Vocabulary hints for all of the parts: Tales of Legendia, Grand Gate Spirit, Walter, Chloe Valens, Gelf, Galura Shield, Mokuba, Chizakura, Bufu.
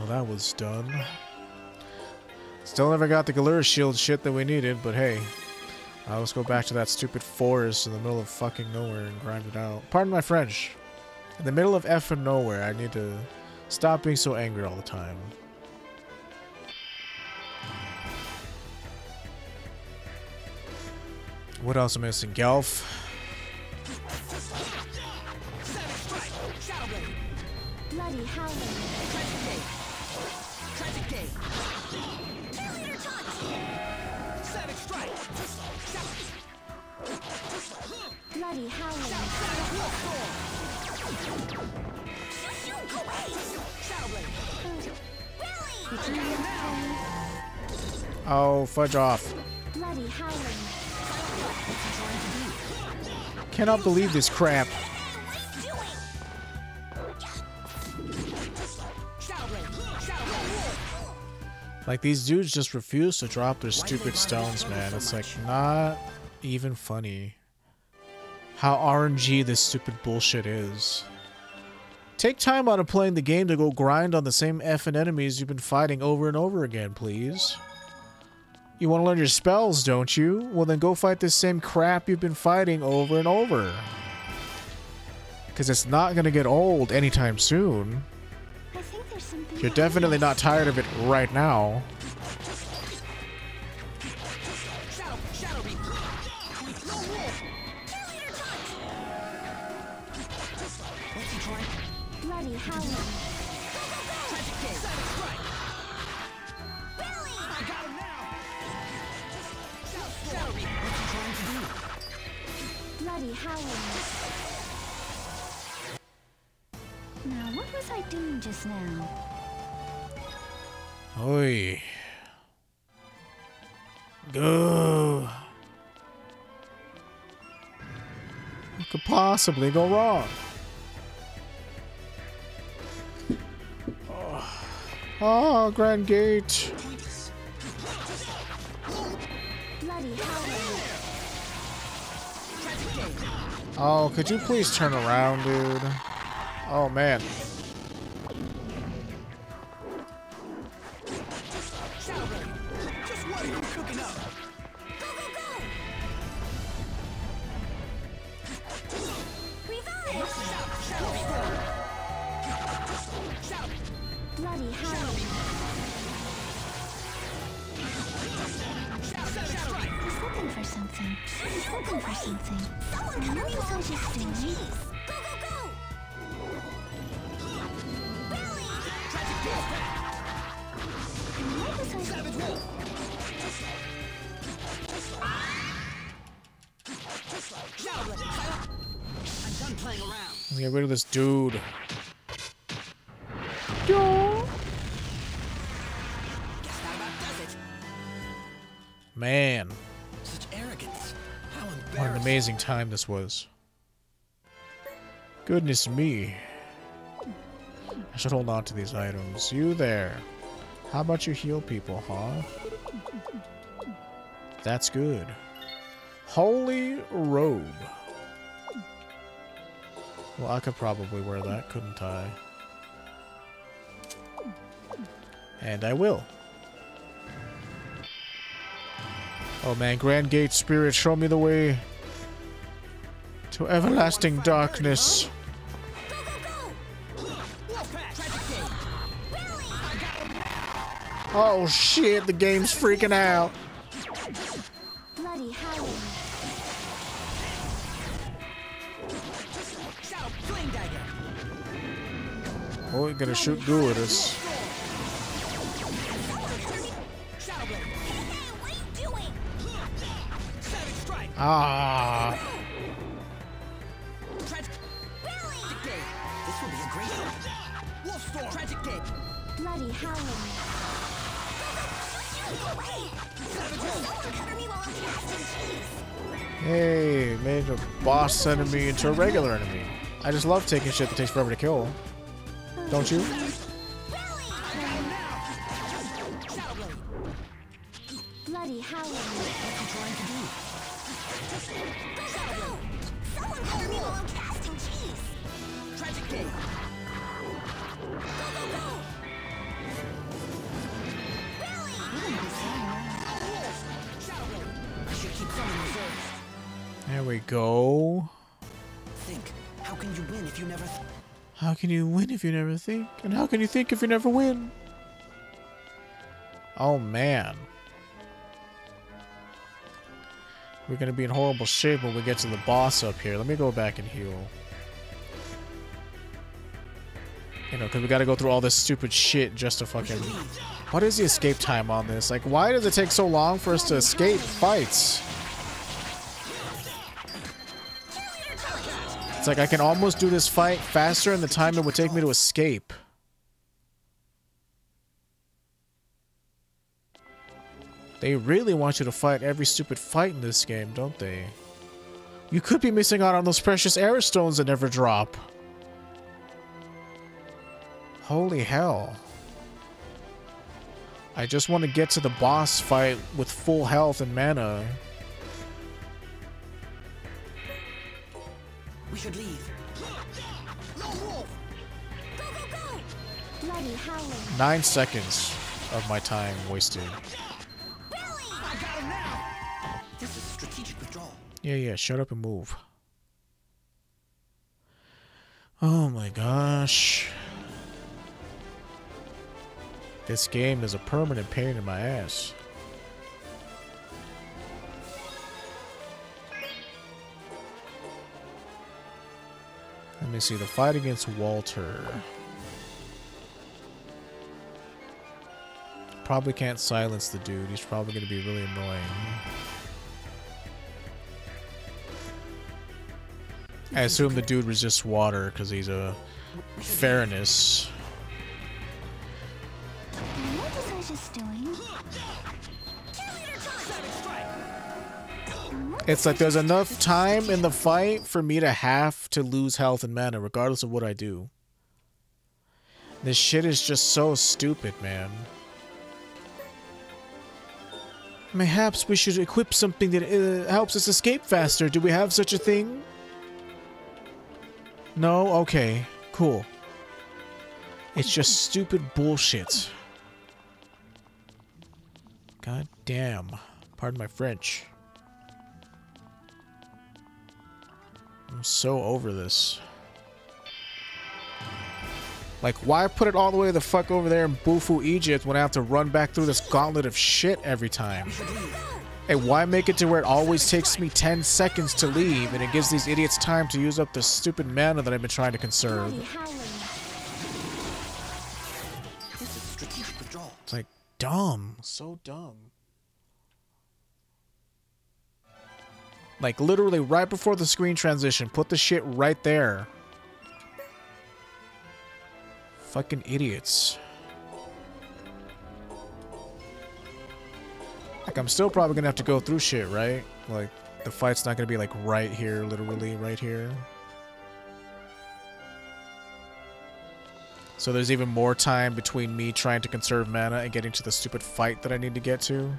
Well, that was done. Still never got the Galura Shield shit that we needed, but hey. Let's go back to that stupid forest in the middle of fucking nowhere and grind it out. Pardon my French. In the middle of effing nowhere, I need to stop being so angry all the time. What else am I missing? Gelf. Bloody howling. Tragic day. Tragic day. Savage strike. Bloody howling. Oh, fudge off. Bloody howling. Cannot believe this crap. Like, these dudes just refuse to drop their stupid stones, man. It's like not even funny how RNG this stupid bullshit is. Take time out of playing the game to go grind on the same effing enemies you've been fighting over and over again, please. You want to learn your spells, don't you? Well, then go fight this same crap you've been fighting over and over. Because it's not going to get old anytime soon. I think there's something you're definitely not tired of it right now. Bloody hell. Bloody howling. Now, what was I doing just now? Oi. Go. What could possibly go wrong? Oh, oh, Grand Gate. Bloody howling. Oh, could you please turn around, dude? Oh, man. Bloody hell. He's looking for something. He's looking for something. Someone come and help me! Go, go, go! Billy! Tragic death! Savage wolf! I'm done playing around. Let's get rid of this dude. Yo! Guess that about does it. Man. What an amazing time this was. Goodness me. I should hold on to these items. You there. How about you heal people, huh? That's good. Holy robe. Well, I could probably wear that, couldn't I? And I will. Oh man, Grand Gate Spirit, show me the way to everlasting darkness. Oh shit, the game's freaking out. Bloody hell. Oh, you're gonna shoot goo at us. Ah. Tragic day. This will be a great wolf storm. Tragic day. Bloody howling. Hey, made a boss enemy into a regular enemy. I just love taking shit that takes forever to kill. Don't you? Bloody howling. What are you trying to do? Someone call me while I'm casting cheese. Tragic day. Go, go, go. There we go. Think. How can you win if you never think? How can you win if you never think? And how can you think if you never win? Oh man. We're gonna be in horrible shape when we get to the boss up here. Let me go back and heal. You know, because we gotta go through all this stupid shit just to fucking... What is the escape time on this? Like, why does it take so long for us to escape fights? It's like I can almost do this fight faster in the time it would take me to escape. They really want you to fight every stupid fight in this game, don't they? You could be missing out on those precious error stones that never drop. Holy hell. I just want to get to the boss fight with full health and mana. We should leave. No wolf. Go, go, go. Bloody howling. 9 seconds of my time wasted. Billy. I got him now. This is strategic withdrawal. Yeah, shut up and move. Oh my gosh. This game is a permanent pain in my ass. Let me see, the fight against Walter. Probably can't silence the dude. He's probably going to be really annoying. I assume the dude resists water because he's a fairness. It's like there's enough time in the fight for me to have to lose health and mana regardless of what I do. This shit is just so stupid, man. Perhaps we should equip something that helps us escape faster. Do we have such a thing? No? Okay. Cool. It's just stupid bullshit. God damn. Pardon my French. I'm so over this. Like, why put it all the way the fuck over there in Bufu, Egypt when I have to run back through this gauntlet of shit every time? And why make it to where it always takes me 10 seconds to leave and it gives these idiots time to use up the stupid mana that I've been trying to conserve? It's like, dumb. So dumb. Like, literally right before the screen transition. Put the shit right there. Fucking idiots. Like, I'm still probably gonna have to go through shit, right? Like, the fight's not gonna be, like, right here, literally right here. So there's even more time between me trying to conserve mana and getting to the stupid fight that I need to get to.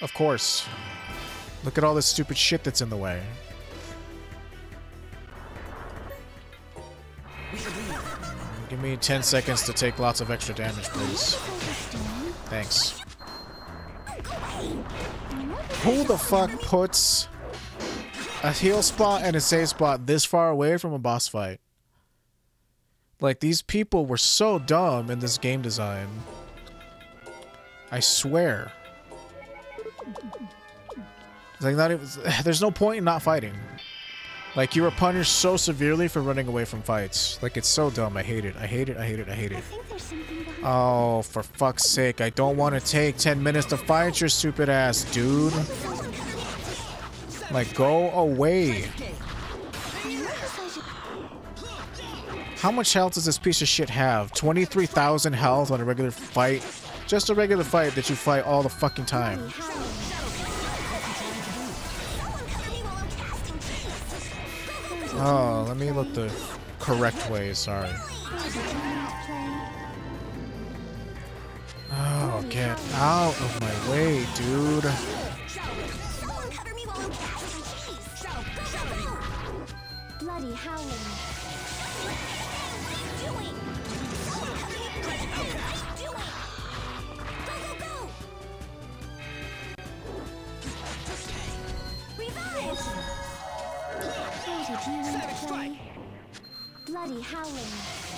Of course. Look at all this stupid shit that's in the way. Give me 10 seconds to take lots of extra damage, please. Thanks. Who the fuck puts a heal spot and a save spot this far away from a boss fight? Like, these people were so dumb in this game design. I swear. It's like not even, there's no point in not fighting. Like, you were punished so severely for running away from fights. Like, it's so dumb. I hate it. I hate it. I hate it. I hate it. Oh, for fuck's sake. I don't want to take 10 minutes to fight your stupid ass, dude. Like, go away. How much health does this piece of shit have? 23,000 health on a regular fight? Just a regular fight that you fight all the fucking time. Oh, let me look the correct way, sorry. Oh, get out of my way, dude. Bloody howling.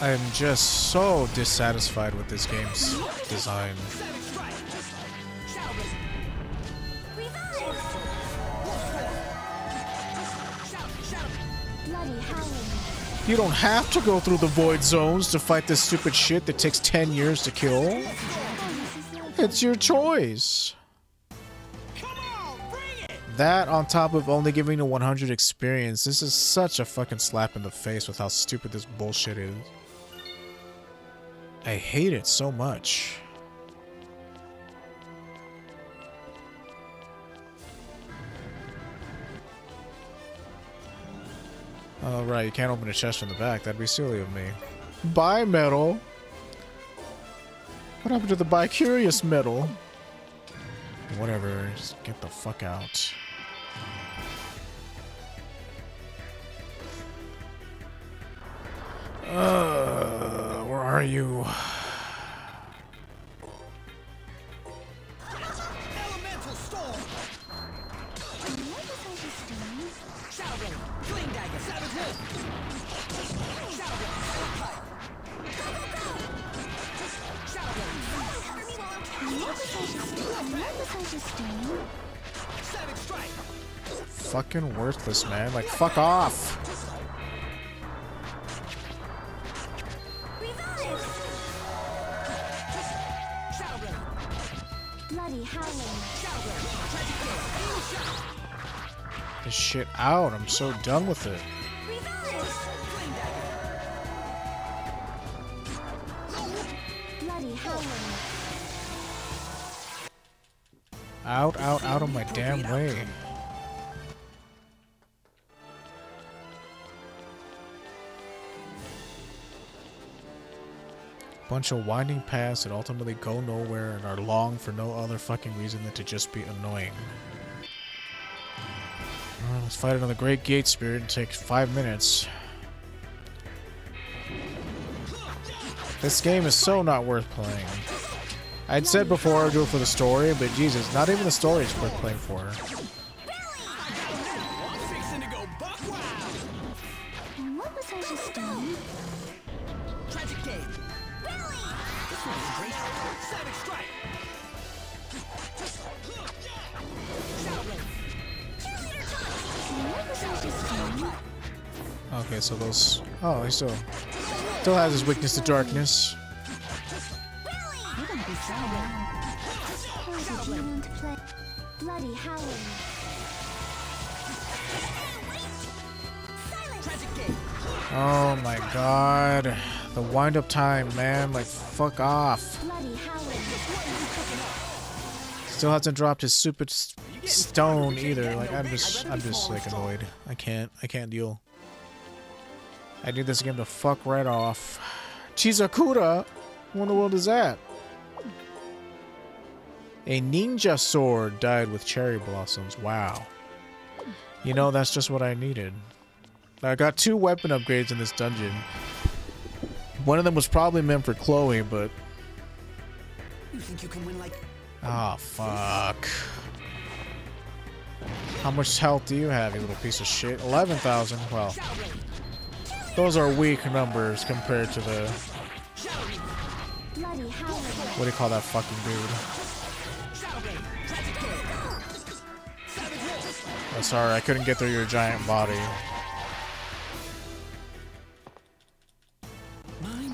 I am just so dissatisfied with this game's design. You don't have to go through the void zones to fight this stupid shit that takes 10 years to kill. It's your choice. That on top of only giving the 100 experience, this is such a fucking slap in the face with how stupid this bullshit is. I hate it so much. Oh right, you can't open a chest from the back, that'd be silly of me. Bi metal? What happened to the bicurious metal? Whatever, just get the fuck out. Where are you? Elemental storm. Fucking worthless, man. Like, fuck off. This shit out. I'm so done with it. Out of my damn way. Bunch of winding paths that ultimately go nowhere and are long for no other fucking reason than to just be annoying. Well, let's fight another Great Gate Spirit and take 5 minutes. This game is so not worth playing. I'd said before I'd do it for the story, but Jesus, not even the story is worth playing for. Okay, so those... Oh, he still has his weakness to darkness. Oh my god. The wind up time, man. Like, fuck off. Still hasn't dropped his stupid stone either. Like, I'm just like annoyed. I can't deal. I need this game to fuck right off. Chizakura? What in the world is that? A ninja sword dyed with cherry blossoms. Wow. You know, that's just what I needed. I got 2 weapon upgrades in this dungeon. One of them was probably meant for Chloe, but... You think you can win, like... Oh, fuck. How much health do you have, you little piece of shit? 11,000. Well, those are weak numbers compared to the... What do you call that fucking dude? I'm sorry, I couldn't get through your giant body.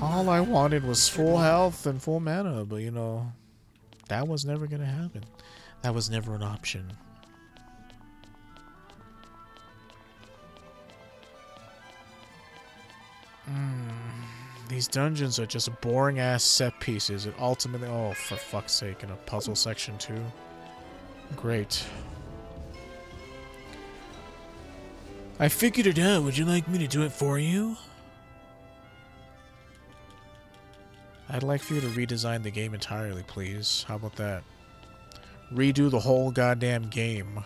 All I wanted was full health and full mana, but you know, that was never gonna happen. That was never an option. These dungeons are just boring ass set pieces. It ultimately, oh for fuck's sake, in a puzzle section too. Great. I figured it out. Would you like me to do it for you? I'd like for you to redesign the game entirely, please. How about that? Redo the whole goddamn game.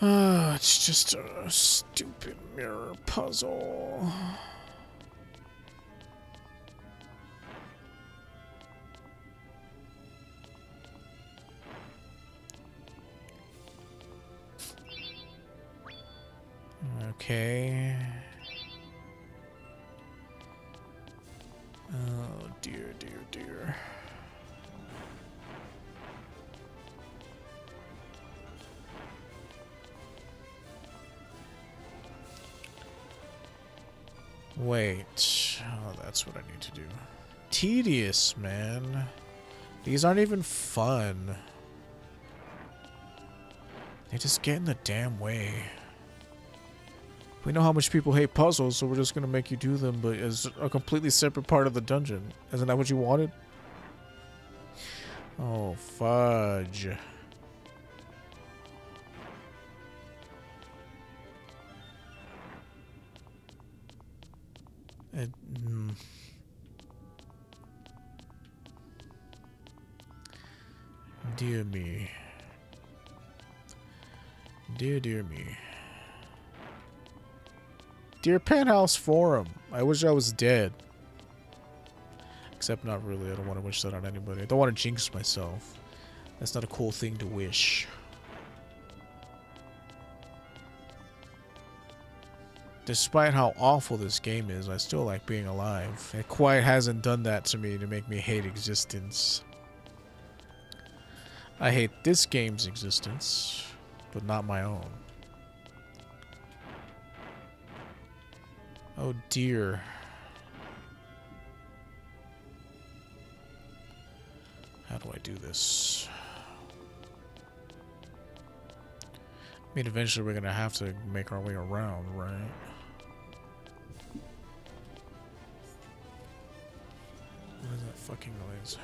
It's just a stupid mirror puzzle. Okay. Oh, dear, dear, dear. Wait. Oh, that's what I need to do. Tedious, man. These aren't even fun. They just get in the damn way. We know how much people hate puzzles, so we're just gonna make you do them, but as a completely separate part of the dungeon. Isn't that what you wanted? Oh, fudge. Dear me. Dear, dear me. Dear Penthouse Forum, I wish I was dead. Except not really. I don't want to wish that on anybody. I don't want to jinx myself. That's not a cool thing to wish. Despite how awful this game is, I still like being alive. It quite hasn't done that to me to make me hate existence. I hate this game's existence, but not my own. Oh dear. How do I do this? I mean, eventually we're gonna have to make our way around, right? What is that fucking noise?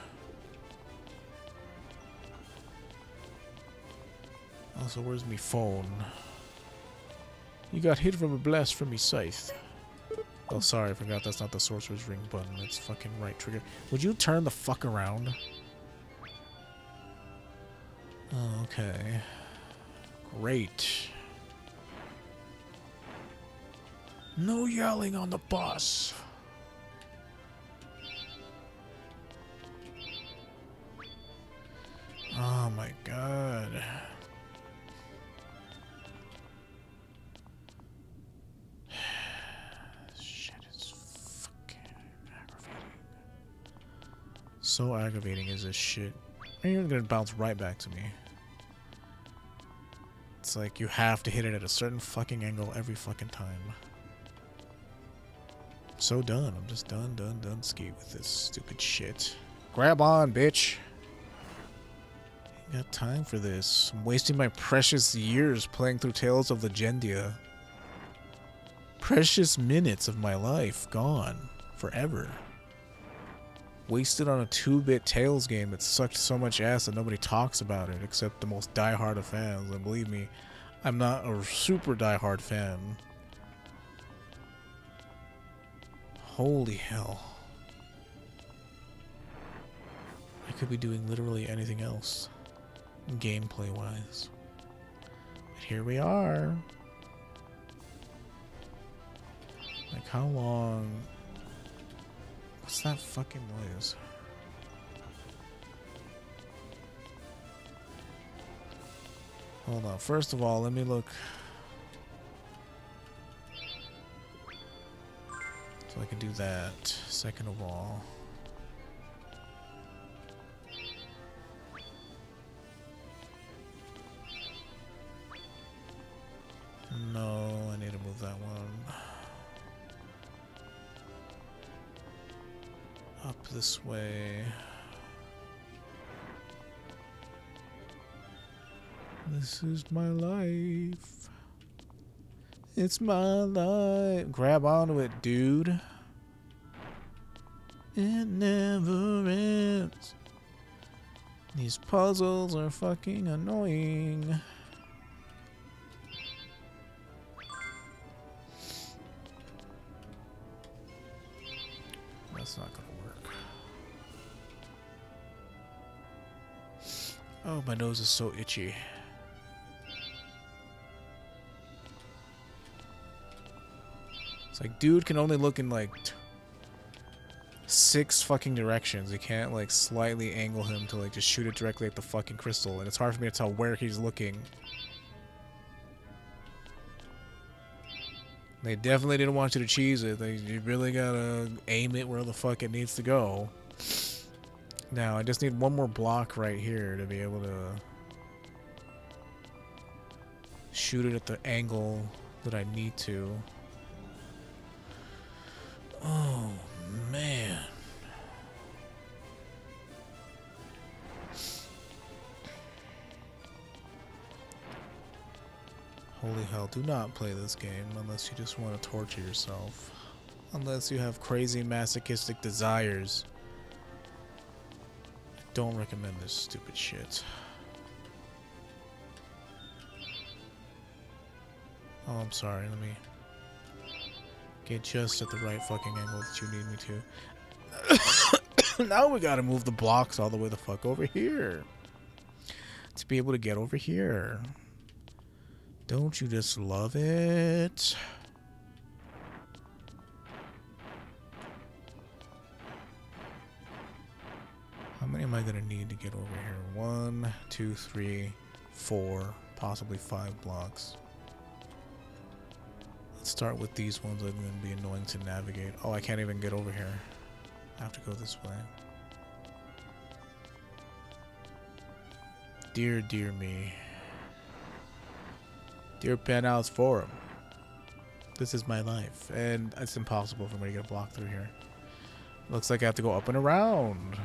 Also, where's me phone? You got hit from a blast from me scythe. Oh, sorry, I forgot that's not the sorcerer's ring button. It's fucking right trigger. Would you turn the fuck around? Oh, okay. Great. No yelling on the boss. Oh my god. So aggravating is this shit. You're gonna bounce right back to me. It's like you have to hit it at a certain fucking angle every fucking time. I'm so done. I'm just done ski with this stupid shit. Grab on, bitch. Ain't got time for this. I'm wasting my precious years playing through Tales of Legendia. Precious minutes of my life gone forever. Wasted on a 2-bit Tales game that sucked so much ass that nobody talks about it except the most diehard of fans. And believe me, I'm not a super diehard fan. Holy hell. I could be doing literally anything else, gameplay-wise. But here we are. Like, how long... What's that fucking noise? Hold on. First of all, let me look. So I can do that. Second of all. No, I need to move that one. Up this way. This is my life. It's my life. Grab onto it, dude. It never ends. These puzzles are fucking annoying. That's not gonna work. Oh, my nose is so itchy. It's like, dude can only look in like 6 fucking directions. You can't like slightly angle him to like just shoot it directly at the fucking crystal, and it's hard for me to tell where he's looking. They definitely didn't want you to cheese it. You really gotta aim it where the fuck it needs to go. Now, I just need one more block right here to be able to shoot it at the angle that I need to. Oh, man. Holy hell, do not play this game unless you just want to torture yourself. Unless you have crazy masochistic desires. I don't recommend this stupid shit. Oh, I'm sorry, let me get just at the right fucking angle that you need me to. Now we gotta move the blocks all the way the fuck over here. To be able to get over here. Don't you just love it? How many am I gonna need to get over here? 1, 2, 3, 4, possibly 5 blocks. Let's start with these ones that are gonna be annoying to navigate. Oh, I can't even get over here. I have to go this way. Dear, dear me. Dear Penthouse Forum, this is my life, and it's impossible for me to get a block through here. Looks like I have to go up and around.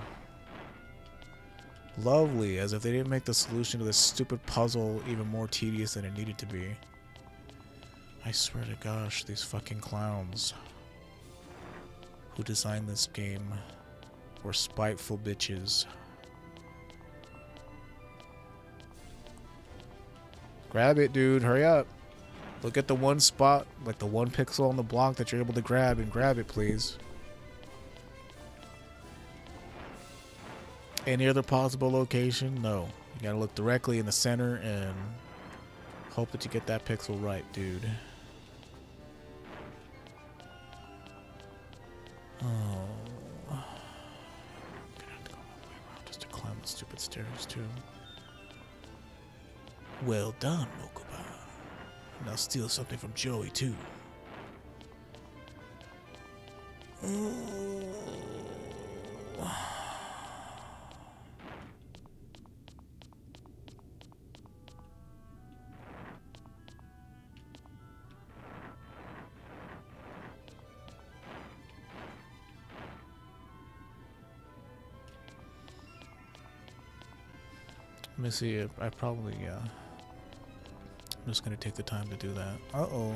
Lovely, as if they didn't make the solution to this stupid puzzle even more tedious than it needed to be. I swear to gosh, these fucking clowns who designed this game were spiteful bitches. Grab it, dude. Hurry up. Look at the one spot, like the one pixel on the block that you're able to grab, and grab it, please. Any other possible location? No. You gotta look directly in the center and hope that you get that pixel right, dude. Oh. I'm gonna have to go all the way around just to climb the stupid stairs, too. Well done, Mokuba. And I'll steal something from Joey, too. Let me see if I probably, yeah. I'm just gonna take the time to do that. Uh-oh.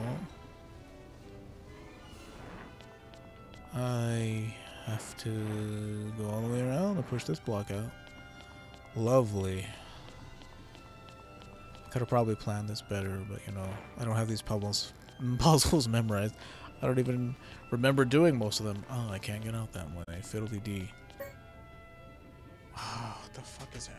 I have to go all the way around and push this block out. Lovely. Could have probably planned this better, but you know, I don't have these puzzles memorized. I don't even remember doing most of them. Oh, I can't get out that way. Fiddle-dee-dee. Wow, what the fuck is that?